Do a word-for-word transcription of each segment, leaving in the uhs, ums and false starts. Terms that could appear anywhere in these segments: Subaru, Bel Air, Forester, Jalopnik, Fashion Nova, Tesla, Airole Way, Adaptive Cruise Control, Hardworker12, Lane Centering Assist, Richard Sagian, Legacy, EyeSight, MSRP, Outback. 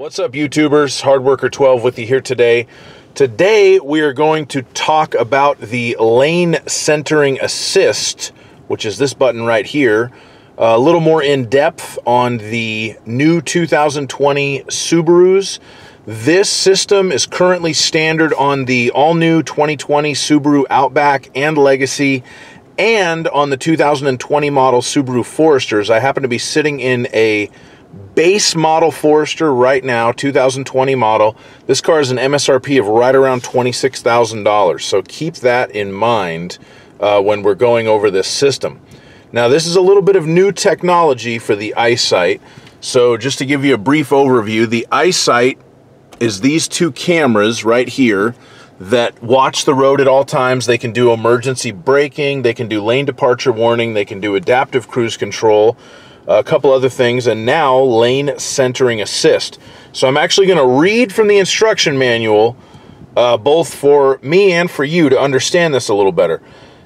What's up, YouTubers? Hardworker twelve with you here today. Today, we are going to talk about the lane centering assist, which is this button right here, a little more in depth on the new two thousand twenty Subarus. This system is currently standard on the all-new twenty twenty Subaru Outback and Legacy, and on the two thousand twenty model Subaru Foresters. I happen to be sitting in a base model Forester right now, two thousand twenty model. This car is an M S R P of right around twenty-six thousand dollars, so keep that in mind uh, when we're going over this system. Now, this is a little bit of new technology for the EyeSight. So just to give you a brief overview, the EyeSight is these two cameras right here that watch the road at all times. They can do emergency braking, they can do lane departure warning, they can do adaptive cruise control, a couple other things, and now lane centering assist. So I'm actually going to read from the instruction manual, uh, both for me and for you, to understand this a little better.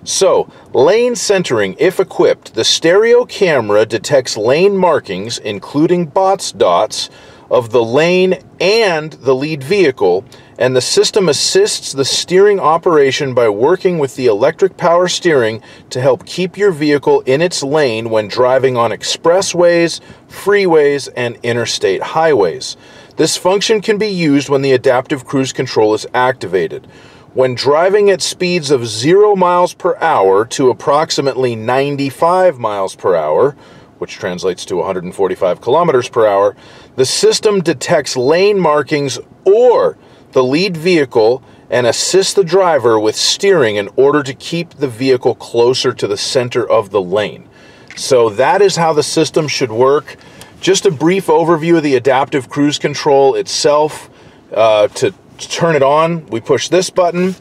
So, lane centering, if equipped, the stereo camera detects lane markings, including bots dots, of the lane and the lead vehicle, and the system assists the steering operation by working with the electric power steering to help keep your vehicle in its lane when driving on expressways, freeways, and interstate highways. This function can be used when the adaptive cruise control is activated. When driving at speeds of zero miles per hour to approximately ninety-five miles per hour, which translates to one hundred forty-five kilometers per hour, the system detects lane markings or the lead vehicle and assists the driver with steering in order to keep the vehicle closer to the center of the lane. So that is how the system should work. Just a brief overview of the adaptive cruise control itself. Uh, to turn it on, we push this button,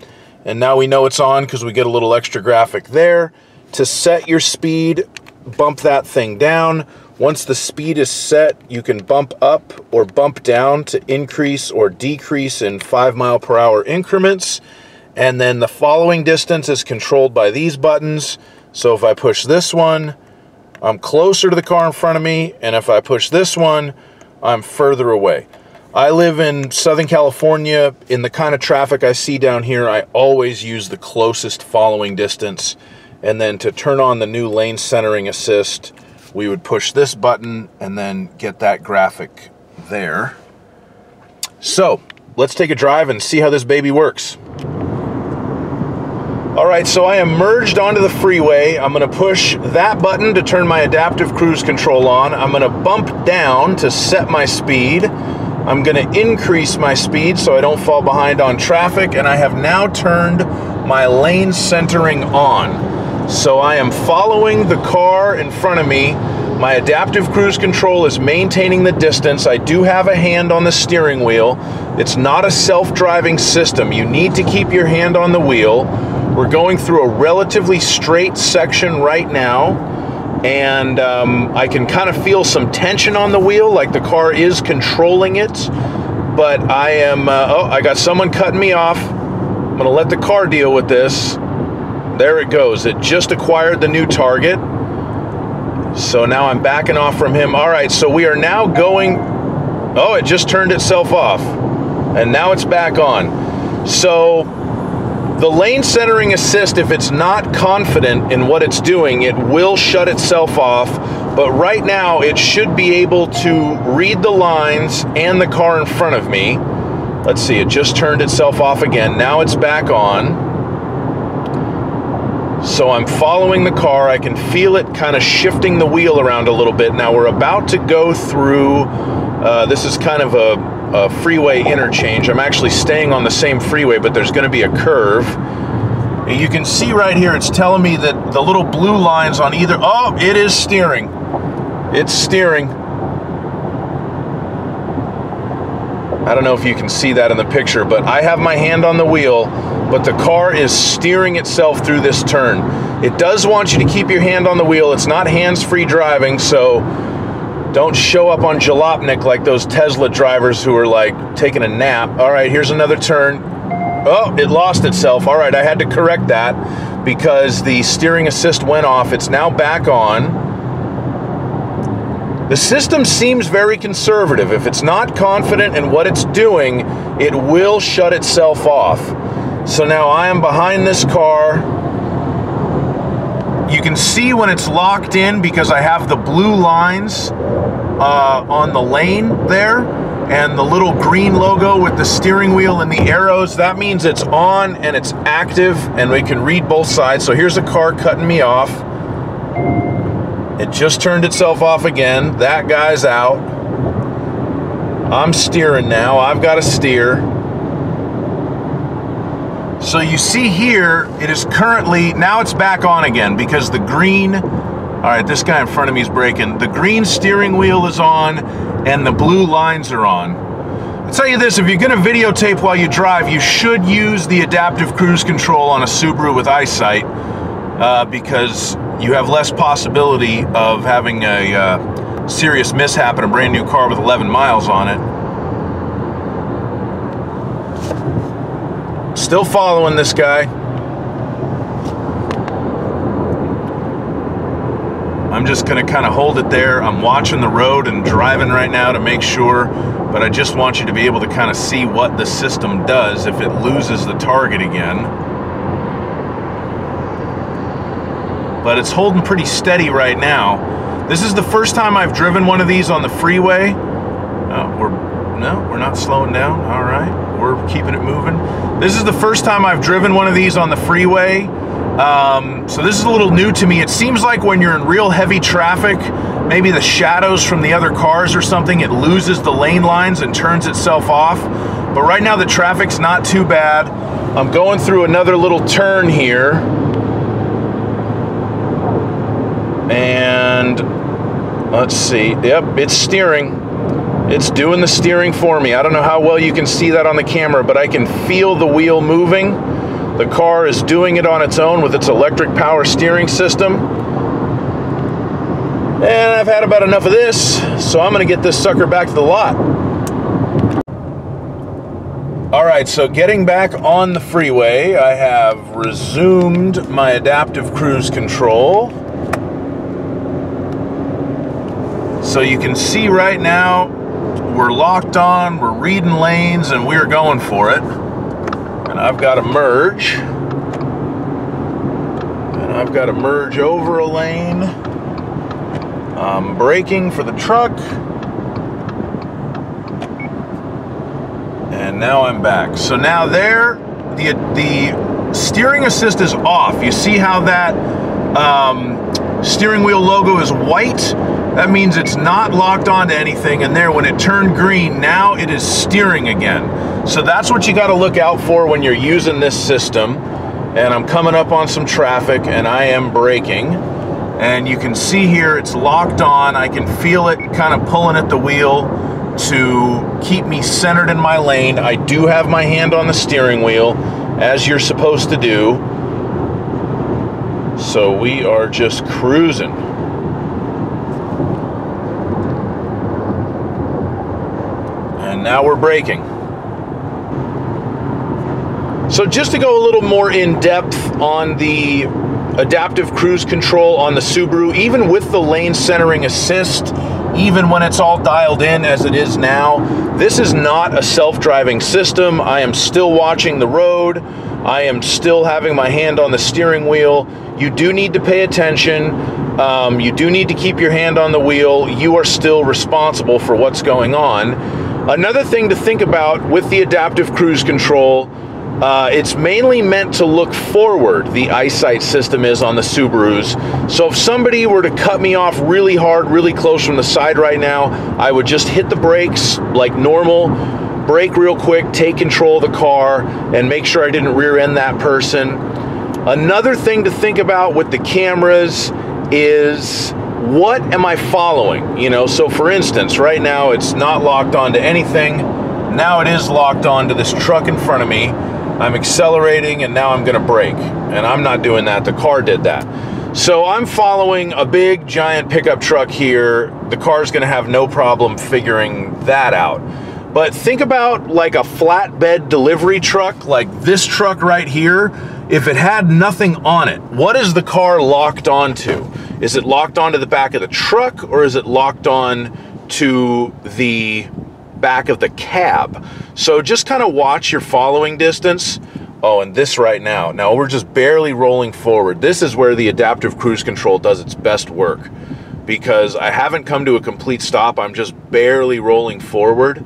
and now we know it's on because we get a little extra graphic there. To set your speed, bump that thing down. Once the speed is set, you can bump up or bump down to increase or decrease in five mile per hour increments. And then the following distance is controlled by these buttons. So if I push this one, I'm closer to the car in front of me, and if I push this one, I'm further away. I live in Southern California. In the kind of traffic I see down here, I always use the closest following distance. And then to turn on the new lane centering assist, we would push this button and then get that graphic there. So let's take a drive and see how this baby works. All right, so I am merged onto the freeway. I'm gonna push that button to turn my adaptive cruise control on. I'm gonna bump down to set my speed. I'm gonna increase my speed so I don't fall behind on traffic, and I have now turned my lane centering on. So I am following the car in front of me. My adaptive cruise control is maintaining the distance. I do have a hand on the steering wheel. It's not a self-driving system. You need to keep your hand on the wheel. We're going through a relatively straight section right now, and um, I can kind of feel some tension on the wheel, like the car is controlling it, but I am, uh, oh, I got someone cutting me off. I'm gonna let the car deal with this. There it goes. It just acquired the new target. So now I'm backing off from him. All right, so we are now going... Oh, it just turned itself off. And now it's back on. So the lane centering assist, if it's not confident in what it's doing, it will shut itself off. But right now, it should be able to read the lines and the car in front of me. Let's see, it just turned itself off again. Now it's back on. So I'm following the car. I can feel it kind of shifting the wheel around a little bit. Now we're about to go through, uh, this is kind of a, a freeway interchange. I'm actually staying on the same freeway, but there's going to be a curve. You can see right here, it's telling me that the little blue lines on either, oh, it is steering. It's steering. I don't know if you can see that in the picture, but I have my hand on the wheel, but the car is steering itself through this turn. It does want you to keep your hand on the wheel. It's not hands-free driving, so don't show up on Jalopnik like those Tesla drivers who are like taking a nap. All right, here's another turn. Oh, it lost itself. All right, I had to correct that because the steering assist went off. It's now back on. The system seems very conservative. If it's not confident in what it's doing, it will shut itself off. So now I am behind this car. You can see when it's locked in because I have the blue lines uh, on the lane there and the little green logo with the steering wheel and the arrows. That means it's on and it's active and we can read both sides. So here's a car cutting me off. It just turned itself off again. That guy's out. I'm steering now. I've got to steer. So you see here, it is currently, now it's back on again because the green, all right, this guy in front of me is braking. The green steering wheel is on and the blue lines are on. I'll tell you this, if you're going to videotape while you drive, you should use the adaptive cruise control on a Subaru with EyeSight uh, because you have less possibility of having a uh, serious mishap in a brand new car with eleven miles on it. Still following this guy. I'm just going to kind of hold it there. I'm watching the road and driving right now to make sure, but I just want you to be able to kind of see what the system does if it loses the target again. But it's holding pretty steady right now. This is the first time I've driven one of these on the freeway. Uh, we're, no, we're not slowing down. All right. We're keeping it moving. This is the first time I've driven one of these on the freeway. Um, so this is a little new to me. It seems like when you're in real heavy traffic, maybe the shadows from the other cars or something, it loses the lane lines and turns itself off. But right now the traffic's not too bad. I'm going through another little turn here. And let's see, yep, it's steering. It's doing the steering for me. I don't know how well you can see that on the camera, but I can feel the wheel moving. The car is doing it on its own with its electric power steering system. And I've had about enough of this, so I'm gonna get this sucker back to the lot. All right, so getting back on the freeway, I have resumed my adaptive cruise control. So you can see right now, we're locked on, we're reading lanes, and we're going for it. And I've got to merge. And I've got to merge over a lane. I'm braking for the truck. And now I'm back. So now there, the, the steering assist is off. You see how that um, steering wheel logo is white? That means it's not locked onto anything, and there, when it turned green, now it is steering again. So that's what you gotta look out for when you're using this system. And I'm coming up on some traffic, and I am braking. And you can see here, it's locked on. I can feel it kind of pulling at the wheel to keep me centered in my lane. I do have my hand on the steering wheel, as you're supposed to do. So we are just cruising. Now we're braking. So just to go a little more in depth on the adaptive cruise control on the Subaru, even with the lane centering assist, even when it's all dialed in as it is now, this is not a self-driving system. I am still watching the road. I am still having my hand on the steering wheel. You do need to pay attention. Um, you do need to keep your hand on the wheel. You are still responsible for what's going on. Another thing to think about with the adaptive cruise control, uh, it's mainly meant to look forward, the EyeSight system is on the Subarus. So if somebody were to cut me off really hard, really close from the side right now, I would just hit the brakes like normal, brake real quick, take control of the car, and make sure I didn't rear end that person. Another thing to think about with the cameras is, what am I following? You know, so for instance, right now it's not locked onto anything. Now it is locked onto this truck in front of me. I'm accelerating and now I'm gonna brake. And I'm not doing that, the car did that. So I'm following a big giant pickup truck here. The car's gonna have no problem figuring that out. But think about like a flatbed delivery truck, like this truck right here. If it had nothing on it, what is the car locked onto? Is it locked onto the back of the truck, or is it locked on to the back of the cab? So just kind of watch your following distance. Oh, and this right now. Now we're just barely rolling forward. This is where the adaptive cruise control does its best work, because I haven't come to a complete stop. I'm just barely rolling forward,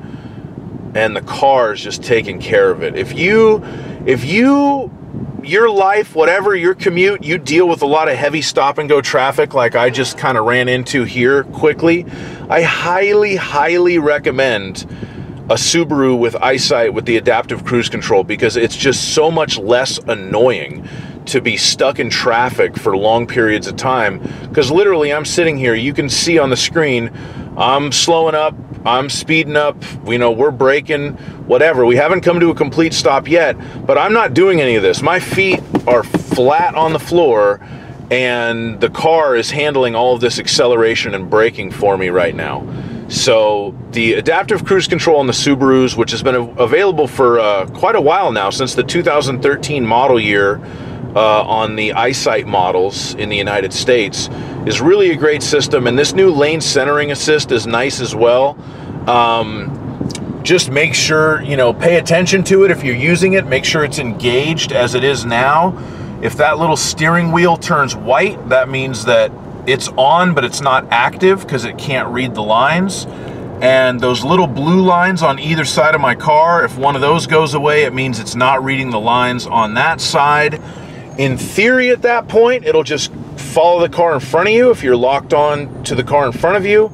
and the car is just taking care of it. If you, if you, your life, whatever, your commute, you deal with a lot of heavy stop-and-go traffic like I just kind of ran into here quickly, I highly, highly recommend a Subaru with EyeSight with the adaptive cruise control, because it's just so much less annoying to be stuck in traffic for long periods of time. Because literally I'm sitting here, you can see on the screen, I'm slowing up, I'm speeding up, you know, we're braking, whatever. We haven't come to a complete stop yet, but I'm not doing any of this. My feet are flat on the floor, and the car is handling all of this acceleration and braking for me right now. So the adaptive cruise control on the Subarus, which has been available for uh, quite a while now, since the two thousand thirteen model year, Uh, on the EyeSight models in the United States, is really a great system. And this new lane centering assist is nice as well. Um, just make sure, you know, pay attention to it if you're using it. Make sure it's engaged as it is now. If that little steering wheel turns white, that means that it's on, but it's not active because it can't read the lines. And those little blue lines on either side of my car, if one of those goes away, it means it's not reading the lines on that side. In theory, at that point, it'll just follow the car in front of you if you're locked on to the car in front of you.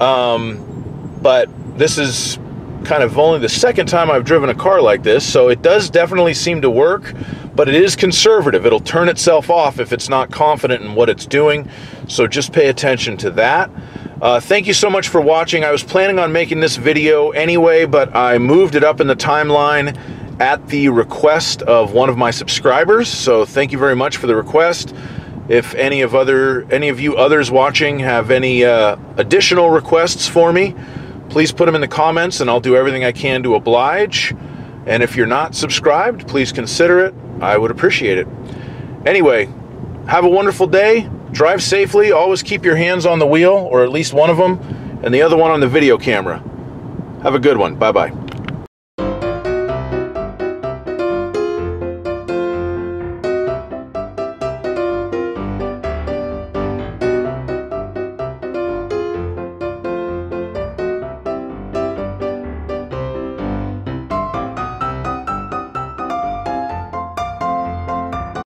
Um, but this is kind of only the second time I've driven a car like this, so it does definitely seem to work, but it is conservative. It'll turn itself off if it's not confident in what it's doing, so just pay attention to that. Uh, thank you so much for watching. I was planning on making this video anyway, but I moved it up in the timeline at the request of one of my subscribers, so thank you very much for the request. If any of other any of you others watching have any uh, additional requests for me, please put them in the comments and I'll do everything I can to oblige. And if you're not subscribed, please consider it. I would appreciate it. Anyway, have a wonderful day. Drive safely. Always keep your hands on the wheel, or at least one of them, and the other one on the video camera. Have a good one. Bye-bye.